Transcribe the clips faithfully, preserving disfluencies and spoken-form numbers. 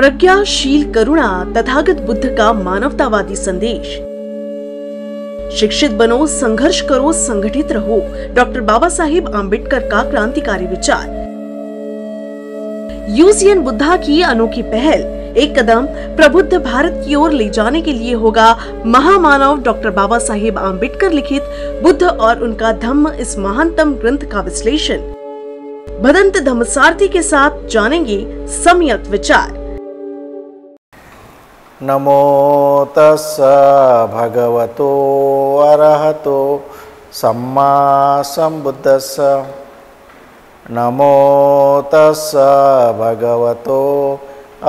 प्रज्ञाशील करुणा तथागत बुद्ध का मानवतावादी संदेश। शिक्षित बनो, संघर्ष करो, संगठित रहो, डॉक्टर बाबासाहेब आम्बेडकर का क्रांतिकारी विचार। यूसियन बुद्धा की अनोखी पहल, एक कदम प्रबुद्ध भारत की ओर ले जाने के लिए होगा महामानव डॉक्टर बाबा साहेब आम्बेडकर लिखित बुद्ध और उनका धम्म इस महानतम ग्रंथ का विश्लेषण। भदंत धम्म सारथी के साथ जानेंगे सम्यक विचार। नमो तस्सा भगवतो अरहतो सम्मा सम्बुद्धस्सा। नमो तस्सा भगवतो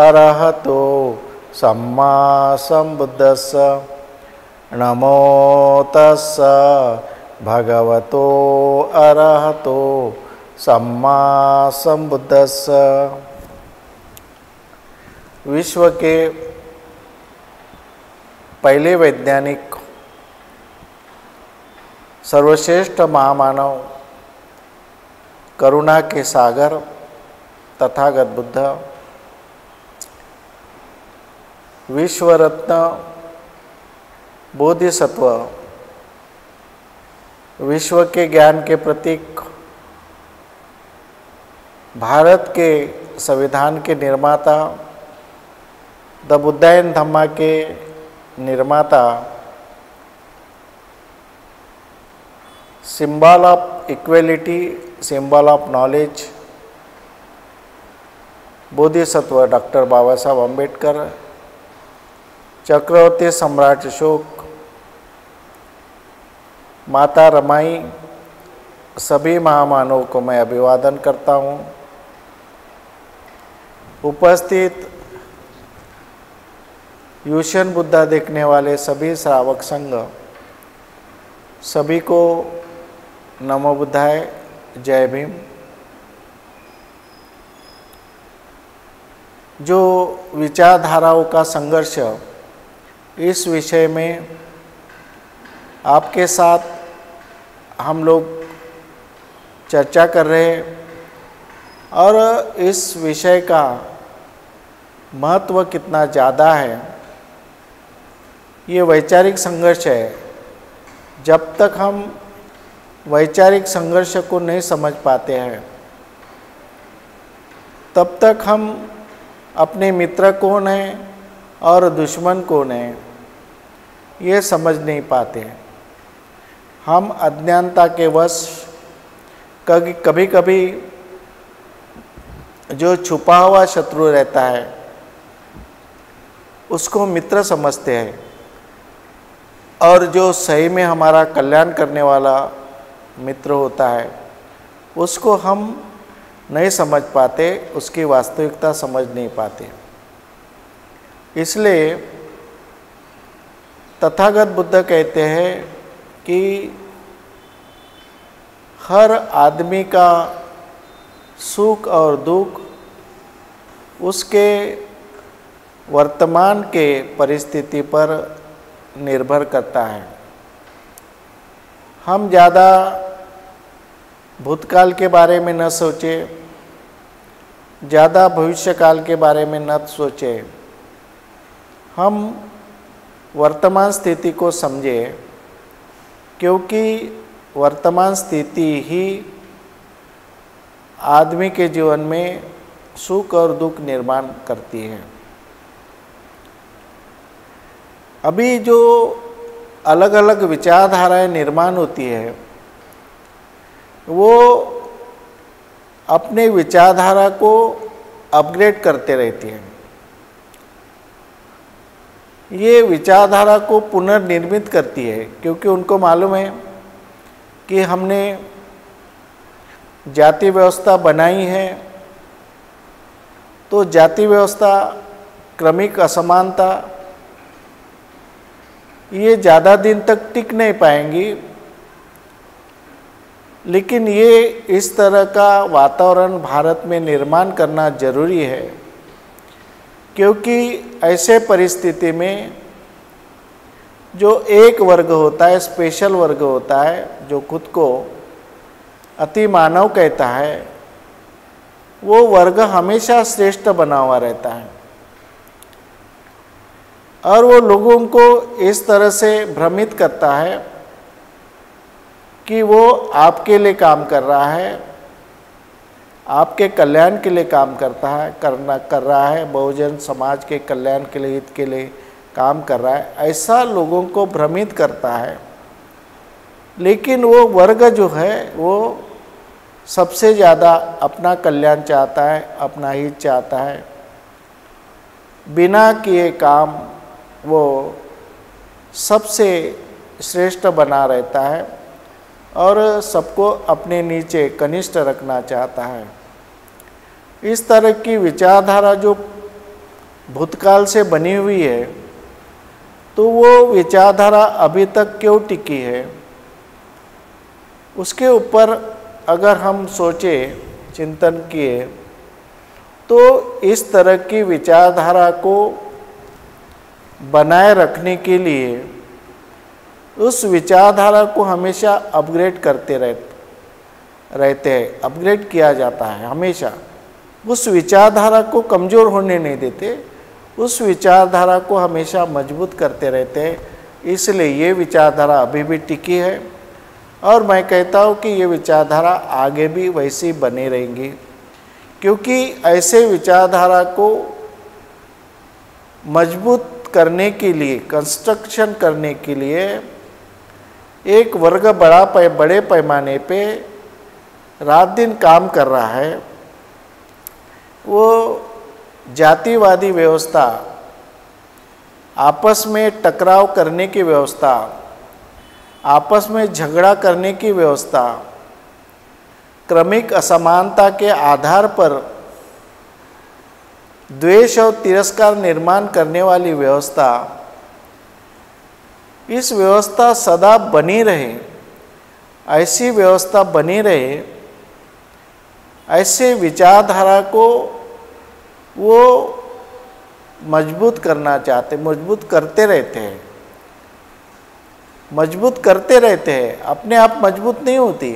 अरहतो सम्मा सम्बुद्धस्सा। नमो तस्सा भगवतो अरहतो सम्मा सम्बुद्धस्सा। विश्व के पहले वैज्ञानिक, सर्वश्रेष्ठ महामानव, करुणा के सागर तथागत बुद्ध, विश्वरत्न, बोधिसत्व, विश्व के ज्ञान के प्रतीक, भारत के संविधान के निर्माता, द बुद्धायन धम्मा के निर्माता, symbol of equality, symbol of knowledge, Bodhisattva doctor Babasaheb Ambedkar, चक्रवर्ती सम्राट अशोक, माता रमाई, सभी महामानवों को मैं अभिवादन करता हूँ। उपस्थित यूसियन बुद्धा देखने वाले सभी श्रावक संघ, सभी को नमो बुद्धाय, जय भीम। जो विचारधाराओं का संघर्ष इस विषय में आपके साथ हम लोग चर्चा कर रहे हैं और इस विषय का महत्व कितना ज़्यादा है, ये वैचारिक संघर्ष है। जब तक हम वैचारिक संघर्ष को नहीं समझ पाते हैं, तब तक हम अपने मित्र कौन है और दुश्मन कौन है ये समझ नहीं पाते हैं। हम अज्ञानता के वश कभी कभी जो छुपा हुआ शत्रु रहता है उसको मित्र समझते हैं और जो सही में हमारा कल्याण करने वाला मित्र होता है उसको हम नहीं समझ पाते, उसकी वास्तविकता समझ नहीं पाते। इसलिए तथागत बुद्ध कहते हैं कि हर आदमी का सुख और दुख उसके वर्तमान के परिस्थिति पर निर्भर करता है। हम ज़्यादा भूतकाल के बारे में न सोचें, ज़्यादा भविष्यकाल के बारे में न सोचें, हम वर्तमान स्थिति को समझें, क्योंकि वर्तमान स्थिति ही आदमी के जीवन में सुख और दुख निर्माण करती है। अभी जो अलग अलग विचारधाराएं निर्माण होती है, वो अपने विचारधारा को अपग्रेड करते रहती है। ये विचारधारा को पुनर्निर्मित करती है, क्योंकि उनको मालूम है कि हमने जाति व्यवस्था बनाई है, तो जाति व्यवस्था, क्रमिक असमानता ये ज़्यादा दिन तक टिक नहीं पाएंगी, लेकिन ये इस तरह का वातावरण भारत में निर्माण करना जरूरी है, क्योंकि ऐसे परिस्थिति में जो एक वर्ग होता है, स्पेशल वर्ग होता है, जो खुद को अति मानव कहता है, वो वर्ग हमेशा श्रेष्ठ बना हुआ रहता है। और वो लोगों को इस तरह से भ्रमित करता है कि वो आपके लिए काम कर रहा है, आपके कल्याण के लिए काम करता है करना कर रहा है बहुजन समाज के कल्याण के लिए, हित के लिए काम कर रहा है, ऐसा लोगों को भ्रमित करता है। लेकिन वो वर्ग जो है वो सबसे ज़्यादा अपना कल्याण चाहता है, अपना हित चाहता है, बिना किए काम वो सबसे श्रेष्ठ बना रहता है और सबको अपने नीचे कनिष्ठ रखना चाहता है। इस तरह की विचारधारा जो भूतकाल से बनी हुई है, तो वो विचारधारा अभी तक क्यों टिकी है, उसके ऊपर अगर हम सोचें, चिंतन किए, तो इस तरह की विचारधारा को बनाए रखने के लिए उस विचारधारा को हमेशा अपग्रेड करते रहते हैं, अपग्रेड किया जाता है हमेशा। उस विचारधारा को कमज़ोर होने नहीं देते, उस विचारधारा को हमेशा मजबूत करते रहते हैं, इसलिए ये विचारधारा अभी भी टिकी है। और मैं कहता हूँ कि ये विचारधारा आगे भी वैसी बनी रहेंगी, क्योंकि ऐसे विचारधारा को मजबूत करने के लिए, कंस्ट्रक्शन करने के लिए एक वर्ग बड़ा पै, बड़े पैमाने पे रात दिन काम कर रहा है। वो जातिवादी व्यवस्था, आपस में टकराव करने की व्यवस्था, आपस में झगड़ा करने की व्यवस्था, क्रमिक असमानता के आधार पर द्वेष और तिरस्कार निर्माण करने वाली व्यवस्था, इस व्यवस्था सदा बनी रहे, ऐसी व्यवस्था बनी रहे, ऐसे विचारधारा को वो मजबूत करना चाहते, मजबूत करते रहते हैं, मजबूत करते रहते हैं। अपने आप मजबूत नहीं होती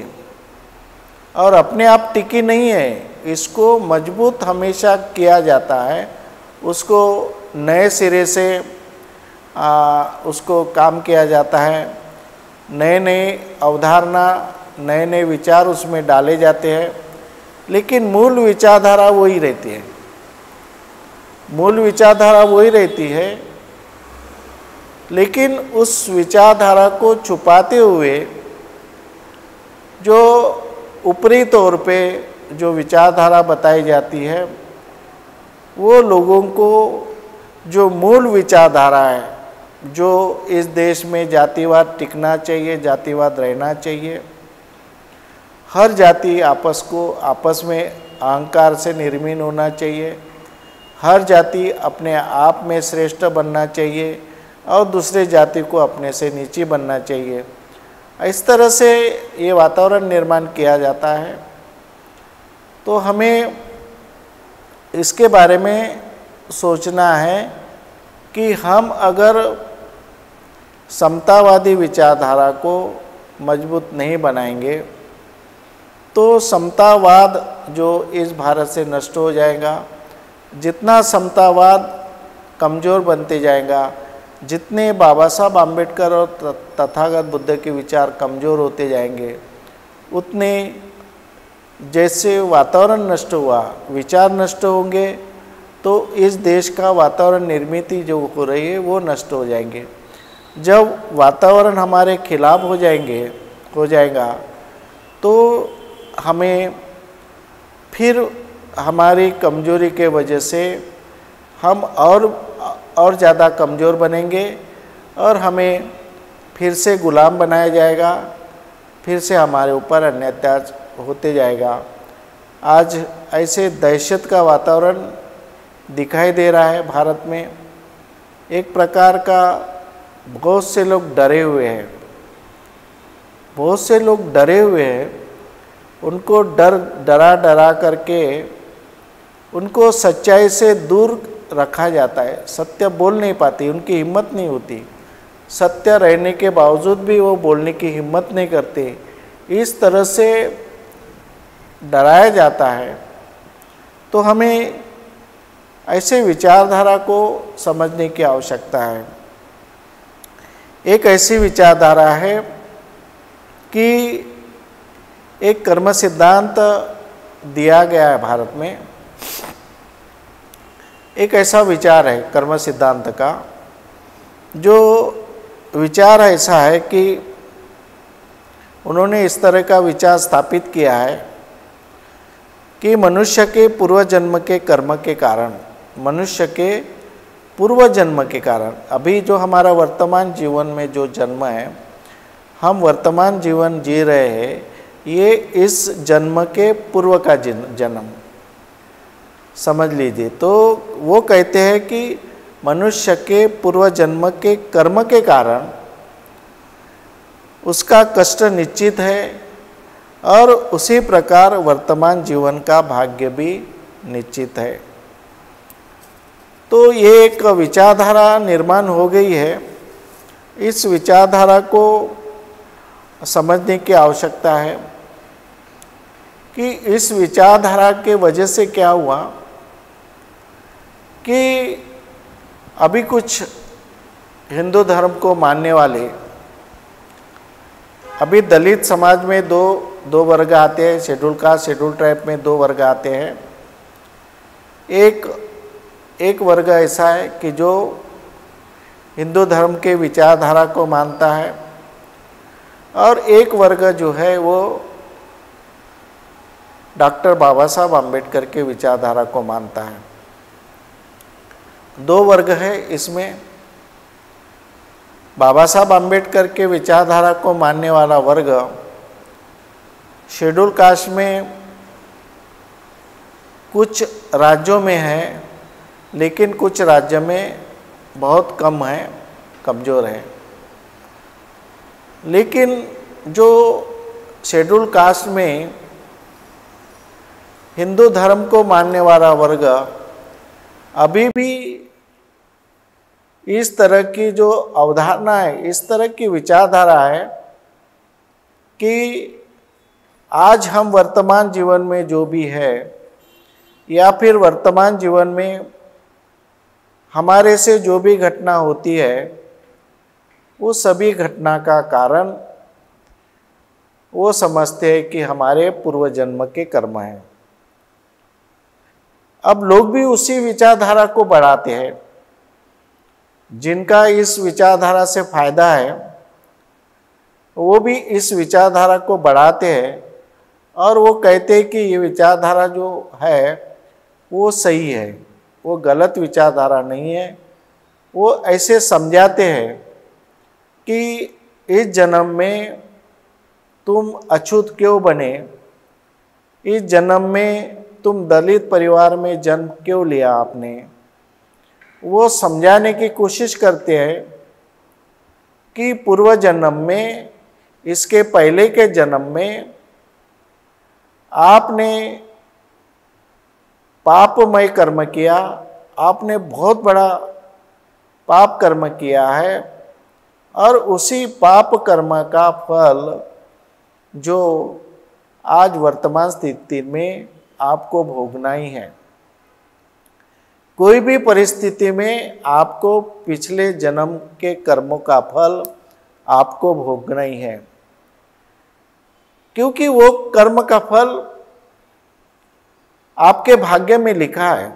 और अपने आप टिकी नहीं है, इसको मजबूत हमेशा किया जाता है, उसको नए सिरे से आ, उसको काम किया जाता है, नए नए अवधारणा, नए नए विचार उसमें डाले जाते हैं, लेकिन मूल विचारधारा वही रहती है, मूल विचारधारा वही रहती है। लेकिन उस विचारधारा को छुपाते हुए जो ऊपरी तौर पे जो विचारधारा बताई जाती है, वो लोगों को जो मूल विचारधारा है, जो इस देश में जातिवाद टिकना चाहिए, जातिवाद रहना चाहिए, हर जाति आपस को आपस में अहंकार से निर्मीन होना चाहिए, हर जाति अपने आप में श्रेष्ठ बनना चाहिए और दूसरे जाति को अपने से नीचे बनना चाहिए, इस तरह से ये वातावरण निर्माण किया जाता है। तो हमें इसके बारे में सोचना है कि हम अगर समतावादी विचारधारा को मजबूत नहीं बनाएंगे तो समतावाद जो इस भारत से नष्ट हो जाएगा। जितना समतावाद कमज़ोर बनते जाएगा, जितने बाबा साहब आम्बेडकर और तथागत बुद्ध के विचार कमज़ोर होते जाएंगे, उतने जैसे वातावरण नष्ट हुआ, विचार नष्ट होंगे, तो इस देश का वातावरण निर्मिति जो हो रही है वो नष्ट हो जाएंगे। जब वातावरण हमारे खिलाफ हो जाएंगे हो जाएगा तो हमें फिर हमारी कमज़ोरी के वजह से हम और और ज़्यादा कमज़ोर बनेंगे और हमें फिर से गुलाम बनाया जाएगा, फिर से हमारे ऊपर अन्याचार होते जाएगा। आज ऐसे दहशत का वातावरण दिखाई दे रहा है भारत में, एक प्रकार का बहुत से लोग डरे हुए हैं, बहुत से लोग डरे हुए हैं, उनको डर डरा डरा करके उनको सच्चाई से दूर रखा जाता है, सत्य बोल नहीं पाती, उनकी हिम्मत नहीं होती, सत्य रहने के बावजूद भी वो बोलने की हिम्मत नहीं करते। इस तरह से डराया जाता है। तो हमें ऐसे विचारधारा को समझने की आवश्यकता है। एक ऐसी विचारधारा है कि एक कर्म सिद्धांत दिया गया है भारत में, एक ऐसा विचार है कर्म सिद्धांत का, जो विचार ऐसा है कि उन्होंने इस तरह का विचार स्थापित किया है कि मनुष्य के पूर्व जन्म के कर्म के कारण, मनुष्य के पूर्व जन्म के कारण, अभी जो हमारा वर्तमान जीवन में जो जन्म है, हम वर्तमान जीवन जी रहे हैं, ये इस जन्म के पूर्व का जन्म समझ लीजिए। तो वो कहते हैं कि मनुष्य के पूर्व जन्म के कर्म के कारण उसका कष्ट निश्चित है और उसी प्रकार वर्तमान जीवन का भाग्य भी निश्चित है। तो ये एक विचारधारा निर्माण हो गई है। इस विचारधारा को समझने की आवश्यकता है कि इस विचारधारा के वजह से क्या हुआ कि अभी कुछ हिंदू धर्म को मानने वाले, अभी दलित समाज में दो दो वर्ग आते हैं, शेड्यूल कास्ट शेड्यूल ट्राइब में दो वर्ग आते हैं। एक एक वर्ग ऐसा है कि जो हिंदू धर्म के विचारधारा को मानता है और एक वर्ग जो है वो डॉक्टर बाबासाहेब आम्बेडकर के विचारधारा को मानता है। दो वर्ग है, इसमें बाबासाहेब आम्बेडकर के विचारधारा को मानने वाला वर्ग शेड्यूल कास्ट में कुछ राज्यों में है, लेकिन कुछ राज्य में बहुत कम है, कमज़ोर है। लेकिन जो शेड्यूल कास्ट में हिंदू धर्म को मानने वाला वर्ग अभी भी इस तरह की जो अवधारणा है, इस तरह की विचारधारा है कि आज हम वर्तमान जीवन में जो भी है या फिर वर्तमान जीवन में हमारे से जो भी घटना होती है, वो सभी घटना का कारण वो समझते हैं कि हमारे पूर्व जन्म के कर्म हैं। अब लोग भी उसी विचारधारा को बढ़ाते हैं। जिनका इस विचारधारा से फायदा है वो भी इस विचारधारा को बढ़ाते हैं और वो कहते हैं कि ये विचारधारा जो है वो सही है, वो गलत विचारधारा नहीं है। वो ऐसे समझाते हैं कि इस जन्म में तुम अछूत क्यों बने, इस जन्म में तुम दलित परिवार में जन्म क्यों लिया आपने। वो समझाने की कोशिश करते हैं कि पूर्व जन्म में, इसके पहले के जन्म में आपने पापमय कर्म किया, आपने बहुत बड़ा पाप कर्म किया है और उसी पाप कर्म का फल जो आज वर्तमान स्थिति में आपको भोगना ही है। कोई भी परिस्थिति में आपको पिछले जन्म के कर्मों का फल आपको भोगना ही है, क्योंकि वो कर्म का फल आपके भाग्य में लिखा है।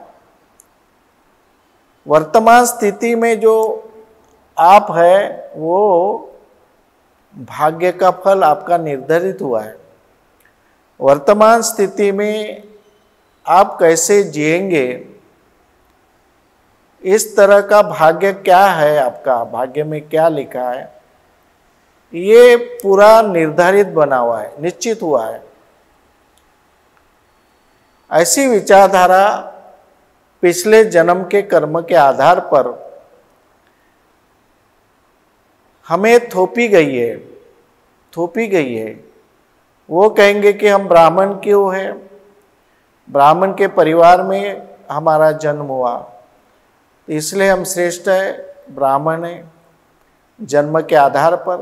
वर्तमान स्थिति में जो आप है वो भाग्य का फल आपका निर्धारित हुआ है। वर्तमान स्थिति में आप कैसे जिएंगे, इस तरह का भाग्य क्या है, आपका भाग्य में क्या लिखा है, ये पूरा निर्धारित बना हुआ है, निश्चित हुआ है। ऐसी विचारधारा पिछले जन्म के कर्म के आधार पर हमें थोपी गई है, थोपी गई है। वो कहेंगे कि हम ब्राह्मण क्यों हैं, ब्राह्मण के परिवार में हमारा जन्म हुआ इसलिए हम श्रेष्ठ है, ब्राह्मण है जन्म के आधार पर।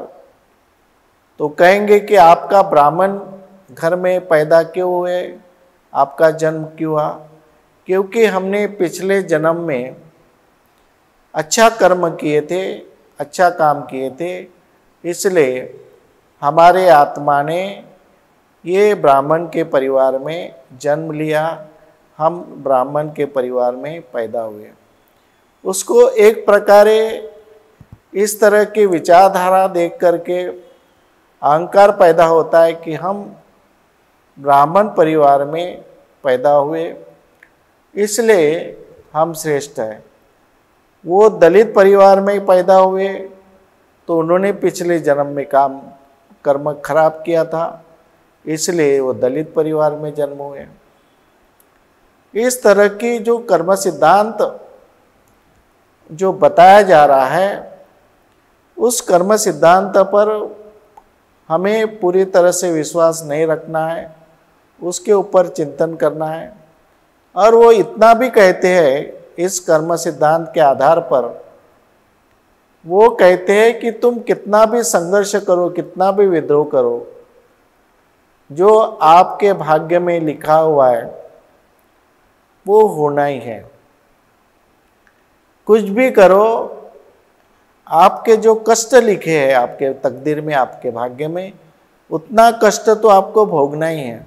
तो कहेंगे कि आपका ब्राह्मण घर में पैदा क्यों हुए, आपका जन्म क्यों हुआ, क्योंकि हमने पिछले जन्म में अच्छा कर्म किए थे, अच्छा काम किए थे, इसलिए हमारे आत्मा ने ये ब्राह्मण के परिवार में जन्म लिया, हम ब्राह्मण के परिवार में पैदा हुए। उसको एक प्रकार इस तरह की विचारधारा देख करके अहंकार पैदा होता है कि हम ब्राह्मण परिवार में पैदा हुए इसलिए हम श्रेष्ठ हैं। वो दलित परिवार में पैदा हुए तो उन्होंने पिछले जन्म में काम कर्म खराब किया था, इसलिए वो दलित परिवार में जन्म हुए। इस तरह की जो कर्म सिद्धांत जो बताया जा रहा है, उस कर्म सिद्धांत पर हमें पूरी तरह से विश्वास नहीं रखना है, उसके ऊपर चिंतन करना है। और वो इतना भी कहते हैं इस कर्म सिद्धांत के आधार पर, वो कहते हैं कि तुम कितना भी संघर्ष करो, कितना भी विद्रोह करो, जो आपके भाग्य में लिखा हुआ है वो होना ही है। कुछ भी करो, आपके जो कष्ट लिखे हैं आपके तकदीर में, आपके भाग्य में, उतना कष्ट तो आपको भोगना ही है।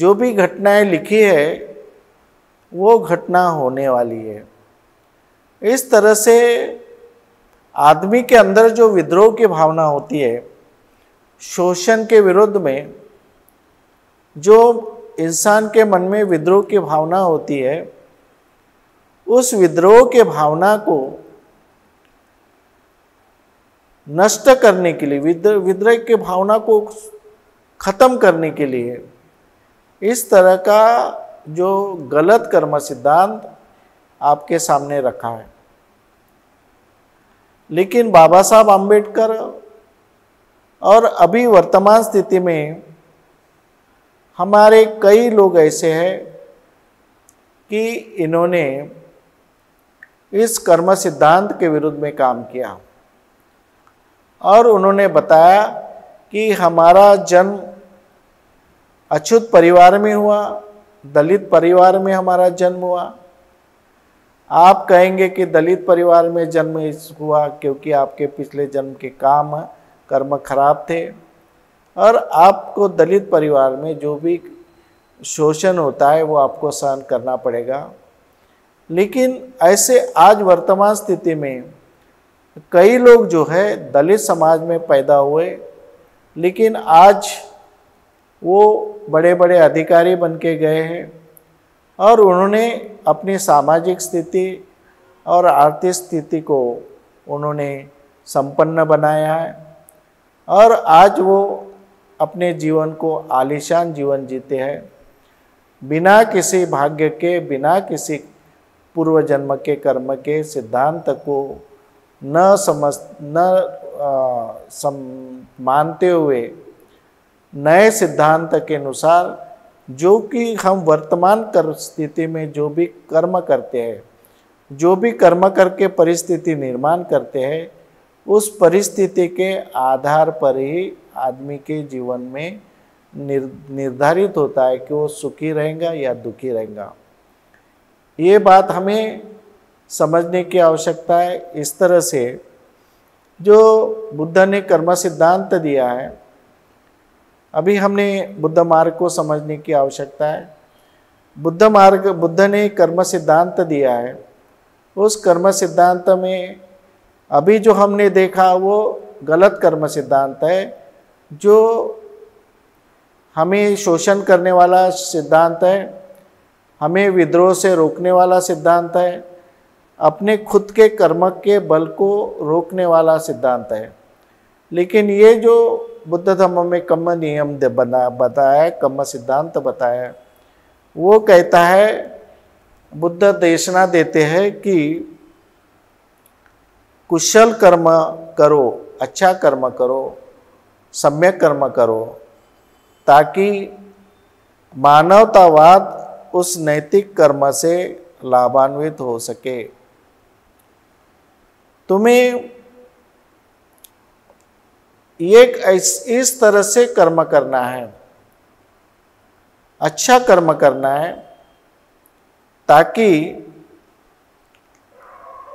जो भी घटनाएं लिखी है वो घटना होने वाली है। इस तरह से आदमी के अंदर जो विद्रोह की भावना होती है, शोषण के विरुद्ध में जो इंसान के मन में विद्रोह की भावना होती है, उस विद्रोह के भावना को नष्ट करने के लिए, विद्रोह विद्रोह की भावना को खत्म करने के लिए इस तरह का जो गलत कर्म सिद्धांत आपके सामने रखा है। लेकिन बाबा साहब आम्बेडकर और अभी वर्तमान स्थिति में हमारे कई लोग ऐसे हैं कि इन्होंने इस कर्म सिद्धांत के विरुद्ध में काम किया और उन्होंने बताया कि हमारा जन्म अछूत परिवार में हुआ, दलित परिवार में हमारा जन्म हुआ। आप कहेंगे कि दलित परिवार में जन्म हुआ क्योंकि आपके पिछले जन्म के काम कर्म खराब थे और आपको दलित परिवार में जो भी शोषण होता है वो आपको सहन करना पड़ेगा। लेकिन ऐसे आज वर्तमान स्थिति में कई लोग जो है दलित समाज में पैदा हुए, लेकिन आज वो बड़े बड़े अधिकारी बन के गए हैं और उन्होंने अपनी सामाजिक स्थिति और आर्थिक स्थिति को उन्होंने संपन्न बनाया है और आज वो अपने जीवन को आलीशान जीवन जीते हैं, बिना किसी भाग्य के, बिना किसी पूर्व जन्म के कर्म के सिद्धांत को न समझ न सम मानते हुए नए सिद्धांत के अनुसार, जो कि हम वर्तमान कर स्थिति में जो भी कर्म करते हैं, जो भी कर्म करके परिस्थिति निर्माण करते हैं, उस परिस्थिति के आधार पर ही आदमी के जीवन में निर, निर्धारित होता है कि वो सुखी रहेगा या दुखी रहेगा। ये बात हमें समझने की आवश्यकता है। इस तरह से जो बुद्ध ने कर्म सिद्धांत दिया है, अभी हमने बुद्ध मार्ग को समझने की आवश्यकता है। बुद्ध मार्ग बुद्ध ने कर्म सिद्धांत दिया है, उस कर्म सिद्धांत में अभी जो हमने देखा वो गलत कर्म सिद्धांत है, जो हमें शोषण करने वाला सिद्धांत है, हमें विद्रोह से रोकने वाला सिद्धांत है, अपने खुद के कर्म के बल को रोकने वाला सिद्धांत है। लेकिन ये जो बुद्ध धम्म में कर्म नियम बना बताया है, कर्म सिद्धांत बताया है, वो कहता है, बुद्ध देशना देते हैं कि कुशल कर्म करो, अच्छा कर्म करो, सम्यक कर्म करो, ताकि मानवतावाद उस नैतिक कर्म से लाभान्वित हो सके। तुम्हें एक इस तरह से कर्म करना है, अच्छा कर्म करना है ताकि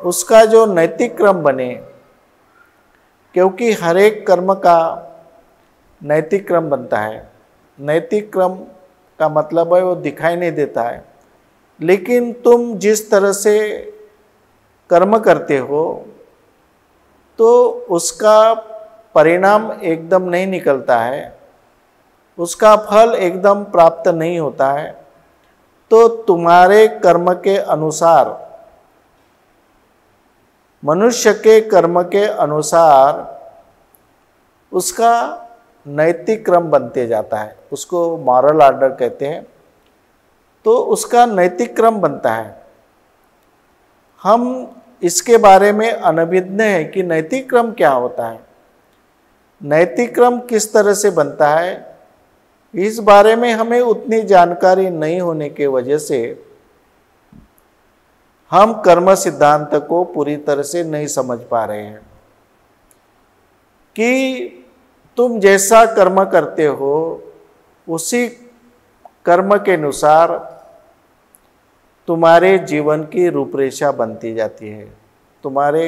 उसका जो नैतिक क्रम बने, क्योंकि हर एक कर्म का नैतिक क्रम बनता है। नैतिक क्रम का मतलब है वो दिखाई नहीं देता है, लेकिन तुम जिस तरह से कर्म करते हो तो उसका परिणाम एकदम नहीं निकलता है, उसका फल एकदम प्राप्त नहीं होता है। तो तुम्हारे कर्म के अनुसार, मनुष्य के कर्म के अनुसार उसका नैतिक क्रम बनते जाता है, उसको मॉरल ऑर्डर कहते हैं। तो उसका नैतिक क्रम बनता है। हम इसके बारे में अनभिज्ञ हैं कि नैतिक क्रम क्या होता है, नैतिक क्रम किस तरह से बनता है, इस बारे में हमें उतनी जानकारी नहीं होने के वजह से हम कर्म सिद्धांत को पूरी तरह से नहीं समझ पा रहे हैं कि तुम जैसा कर्म करते हो उसी कर्म के अनुसार तुम्हारे जीवन की रूपरेखा बनती जाती है। तुम्हारे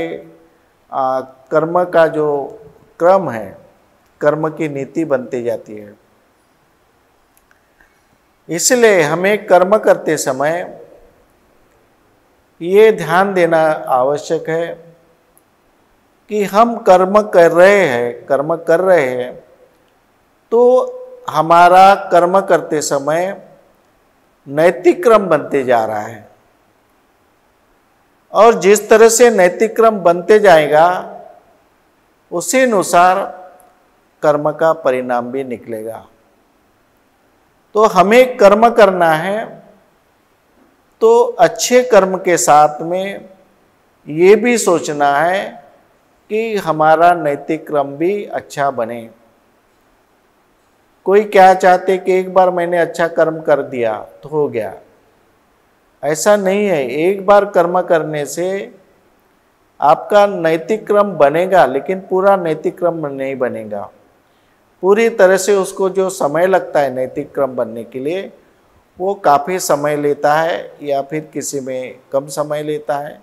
आ, कर्म का जो क्रम है, कर्म की नीति बनती जाती है। इसलिए हमें कर्म करते समय ये ध्यान देना आवश्यक है कि हम कर्म कर रहे हैं, कर्म कर रहे हैं तो हमारा कर्म करते समय नैतिक क्रम बनते जा रहा है, और जिस तरह से नैतिक क्रम बनते जाएगा उसी अनुसार कर्म का परिणाम भी निकलेगा। तो हमें कर्म करना है तो अच्छे कर्म के साथ में ये भी सोचना है कि हमारा नैतिक क्रम भी अच्छा बने। कोई क्या चाहते कि एक बार मैंने अच्छा कर्म कर दिया तो हो गया, ऐसा नहीं है। एक बार कर्म करने से आपका नैतिक क्रम बनेगा, लेकिन पूरा नैतिक क्रम नहीं बनेगा। पूरी तरह से उसको जो समय लगता है नैतिक क्रम बनने के लिए, वो काफ़ी समय लेता है या फिर किसी में कम समय लेता है,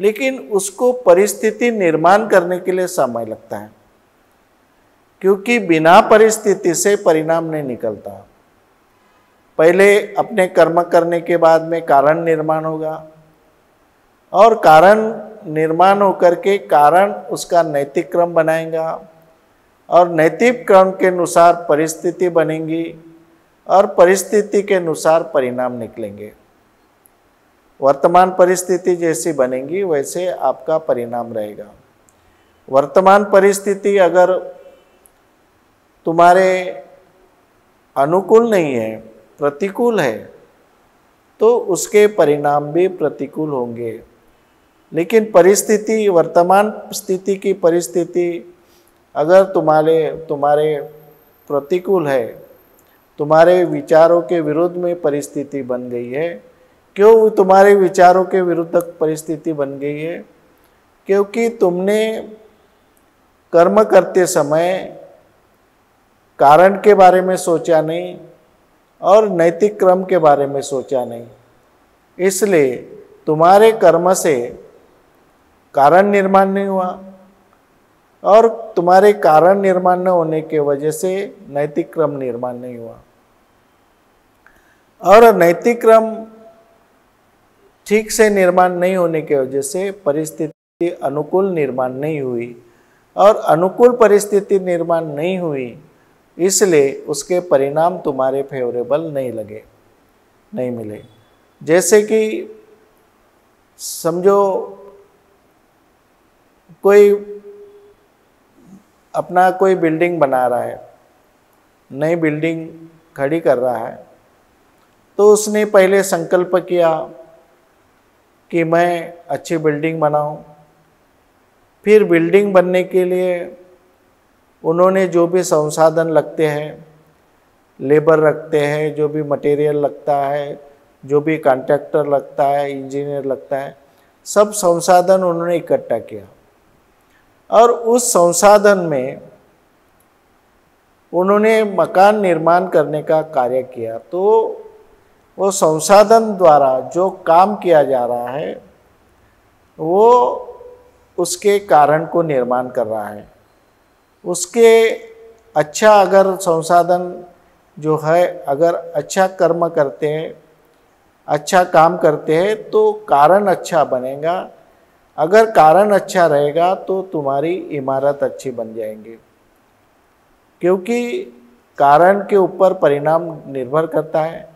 लेकिन उसको परिस्थिति निर्माण करने के लिए समय लगता है, क्योंकि बिना परिस्थिति से परिणाम नहीं निकलता। पहले अपने कर्म करने के बाद में कारण निर्माण होगा, और कारण निर्माण होकर के कारण उसका नैतिक क्रम बनाएगा, और नैतिक क्रम के अनुसार परिस्थिति बनेगी, और परिस्थिति के अनुसार परिणाम निकलेंगे। वर्तमान परिस्थिति जैसी बनेगी वैसे आपका परिणाम रहेगा। वर्तमान परिस्थिति अगर तुम्हारे अनुकूल नहीं है, प्रतिकूल है, तो उसके परिणाम भी प्रतिकूल होंगे। लेकिन परिस्थिति, वर्तमान स्थिति की परिस्थिति अगर तुम्हारे तुम्हारे प्रतिकूल है, तुम्हारे विचारों के विरुद्ध में परिस्थिति बन गई है। क्यों तुम्हारे विचारों के विरुद्ध परिस्थिति बन गई है? क्योंकि तुमने कर्म करते समय कारण के बारे में सोचा नहीं और नैतिक क्रम के बारे में सोचा नहीं, इसलिए तुम्हारे कर्म से कारण निर्माण नहीं हुआ, और तुम्हारे कारण निर्माण न होने के वजह से नैतिक क्रम निर्माण नहीं हुआ, और नैतिक क्रम ठीक से निर्माण नहीं होने के वजह से परिस्थिति अनुकूल निर्माण नहीं हुई, और अनुकूल परिस्थिति निर्माण नहीं हुई इसलिए उसके परिणाम तुम्हारे फेवरेबल नहीं लगे, नहीं मिले। जैसे कि समझो कोई अपना कोई बिल्डिंग बना रहा है, नई बिल्डिंग खड़ी कर रहा है, तो उसने पहले संकल्प किया कि मैं अच्छी बिल्डिंग बनाऊं, फिर बिल्डिंग बनने के लिए उन्होंने जो भी संसाधन लगते हैं, लेबर रखते हैं, जो भी मटेरियल लगता है, जो भी कॉन्ट्रैक्टर लगता है, इंजीनियर लगता है, सब संसाधन उन्होंने इकट्ठा किया, और उस संसाधन में उन्होंने मकान निर्माण करने का कार्य किया। तो वो संसाधन द्वारा जो काम किया जा रहा है वो उसके कारण को निर्माण कर रहा है। उसके अच्छा अगर संसाधन जो है अगर अच्छा कर्म करते हैं, अच्छा काम करते हैं तो कारण अच्छा बनेगा। अगर कारण अच्छा रहेगा तो तुम्हारी इमारत अच्छी बन जाएंगी, क्योंकि कारण के ऊपर परिणाम निर्भर करता है।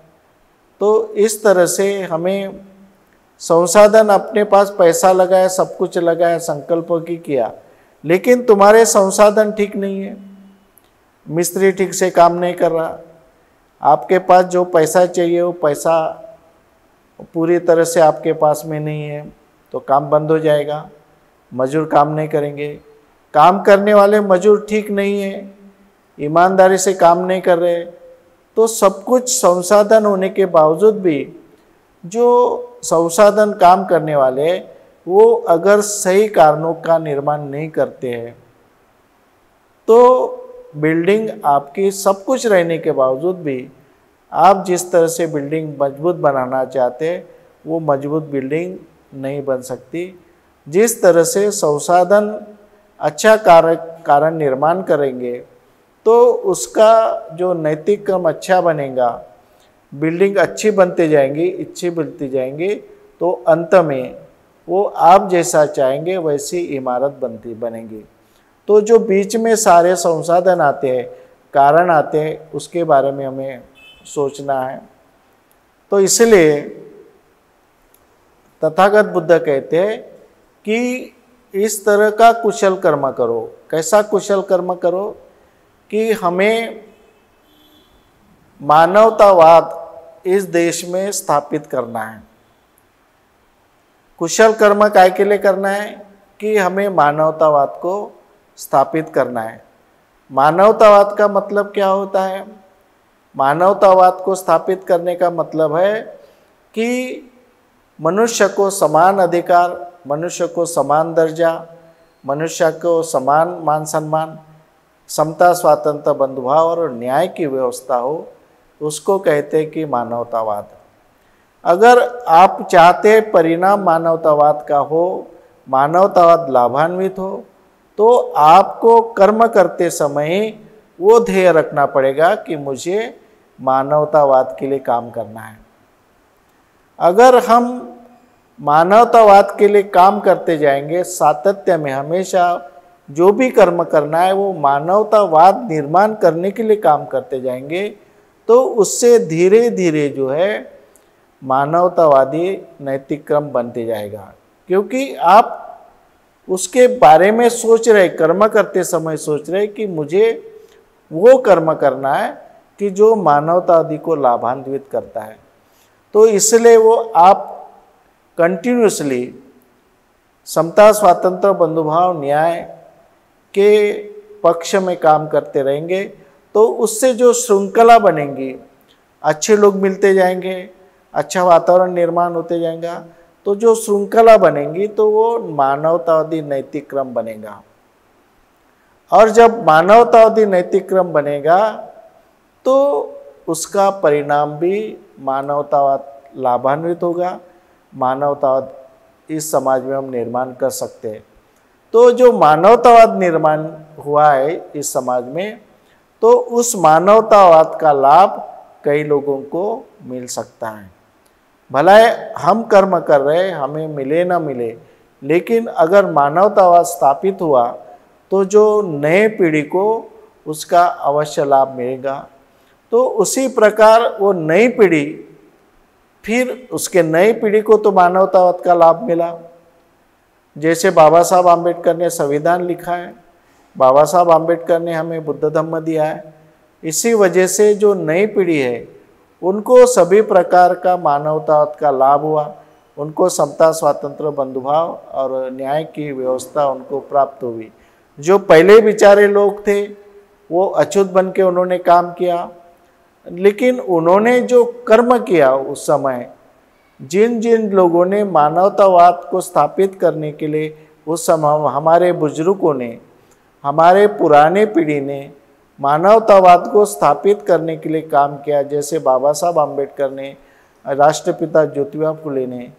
तो इस तरह से हमें संसाधन अपने पास पैसा लगाया, सब कुछ लगाया, संकल्प की किया, लेकिन तुम्हारे संसाधन ठीक नहीं है, मिस्त्री ठीक से काम नहीं कर रहा, आपके पास जो पैसा चाहिए वो पैसा पूरी तरह से आपके पास में नहीं है, तो काम बंद हो जाएगा, मजदूर काम नहीं करेंगे, काम करने वाले मजदूर ठीक नहीं है, ईमानदारी से काम नहीं कर रहे, तो सब कुछ संसाधन होने के बावजूद भी जो संसाधन काम करने वाले वो अगर सही कारणों का निर्माण नहीं करते हैं तो बिल्डिंग आपकी सब कुछ रहने के बावजूद भी आप जिस तरह से बिल्डिंग मजबूत बनाना चाहते हैं वो मजबूत बिल्डिंग नहीं बन सकती। जिस तरह से संसाधन अच्छा कार्य कारण निर्माण करेंगे तो उसका जो नैतिक क्रम अच्छा बनेगा, बिल्डिंग अच्छी बनते जाएंगी, अच्छी बनती जाएंगी, तो अंत में वो आप जैसा चाहेंगे वैसी इमारत बनती बनेगी। तो जो बीच में सारे संसाधन आते हैं, कारण आते हैं, उसके बारे में हमें सोचना है। तो इसलिए तथागत बुद्ध कहते हैं कि इस तरह का कुशल कर्म करो। कैसा कुशल कर्म करो कि हमें मानवतावाद इस देश में स्थापित करना है। कुशल कर्म काय के लिए करना है कि हमें मानवतावाद को स्थापित करना है। मानवतावाद का मतलब क्या होता है? मानवतावाद को स्थापित करने का मतलब है कि मनुष्य को समान अधिकार, मनुष्य को समान दर्जा, मनुष्य को समान मान सम्मान, समता, स्वातंत्र, बंधुभाव और न्याय की व्यवस्था हो, उसको कहते हैं कि मानवतावाद। अगर आप चाहते परिणाम मानवतावाद का हो, मानवतावाद लाभान्वित हो, तो आपको कर्म करते समय वो ध्येय रखना पड़ेगा कि मुझे मानवतावाद के लिए काम करना है। अगर हम मानवतावाद के लिए काम करते जाएंगे, सातत्य में हमेशा जो भी कर्म करना है वो मानवतावाद निर्माण करने के लिए काम करते जाएंगे, तो उससे धीरे धीरे जो है मानवतावादी नैतिक क्रम बनते जाएगा। क्योंकि आप उसके बारे में सोच रहे, कर्म करते समय सोच रहे कि मुझे वो कर्म करना है कि जो मानवतावादी को लाभान्वित करता है। तो इसलिए वो आप कंटिन्यूसली समता, स्वातंत्र, बंधुभाव, न्याय के पक्ष में काम करते रहेंगे, तो उससे जो श्रृंखला बनेंगी, अच्छे लोग मिलते जाएंगे, अच्छा वातावरण निर्माण होते जाएगा, तो जो श्रृंखला बनेगी तो वो मानवतावादी नैतिक क्रम बनेगा। और जब मानवतावादी नैतिक क्रम बनेगा तो उसका परिणाम भी मानवतावाद लाभान्वित होगा, मानवतावाद इस समाज में हम निर्माण कर सकते हैं। तो जो मानवतावाद निर्माण हुआ है इस समाज में, तो उस मानवतावाद का लाभ कई लोगों को मिल सकता है। भला हम कर्म कर रहे, हमें मिले ना मिले, लेकिन अगर मानवतावाद स्थापित हुआ तो जो नए पीढ़ी को उसका अवश्य लाभ मिलेगा। तो उसी प्रकार वो नई पीढ़ी, फिर उसके नई पीढ़ी को तो मानवतावाद का लाभ मिला। जैसे बाबा साहब आम्बेडकर ने संविधान लिखा है, बाबा साहब आम्बेडकर ने हमें बुद्ध धम्म दिया है, इसी वजह से जो नई पीढ़ी है उनको सभी प्रकार का मानवतावाद का लाभ हुआ, उनको समता, स्वातंत्र, बंधुभाव और न्याय की व्यवस्था उनको प्राप्त हुई। जो पहले बेचारे लोग थे वो अछूत बन के उन्होंने काम किया, लेकिन उन्होंने जो कर्म किया उस समय, जिन जिन लोगों ने मानवतावाद को स्थापित करने के लिए उस समय हमारे बुजुर्गों ने, हमारे पुराने पीढ़ी ने मानवतावाद को स्थापित करने के लिए काम किया, जैसे बाबा साहब आम्बेडकर ने राष्ट्रपिता ज्योतिबा फुले ने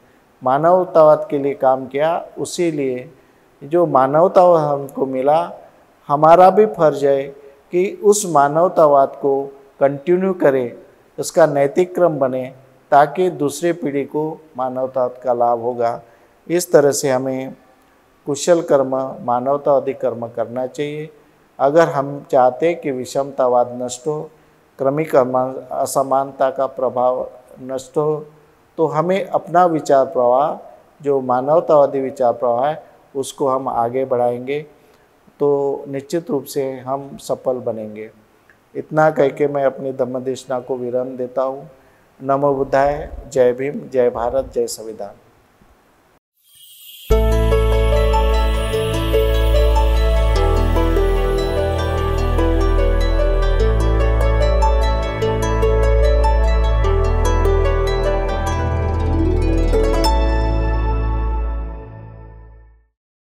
मानवतावाद के लिए काम किया, उसी लिए जो मानवतावाद हमको मिला, हमारा भी फर्ज है कि उस मानवतावाद को कंटिन्यू करें, उसका नैतिक क्रम बने, ताकि दूसरे पीढ़ी को मानवतावाद का लाभ होगा। इस तरह से हमें कुशल कर्म, मानवतावादी कर्म करना चाहिए। अगर हम चाहते कि विषमतावाद नष्ट हो, क्रमिक असमानता का प्रभाव नष्ट हो, तो हमें अपना विचार प्रवाह, जो मानवतावादी विचार प्रवाह है, उसको हम आगे बढ़ाएंगे तो निश्चित रूप से हम सफल बनेंगे। इतना कह के मैं अपनी धम्मदेशना को विराम देता हूँ। नमो बुद्धाय। जय भीम, जय भारत, जय संविधान।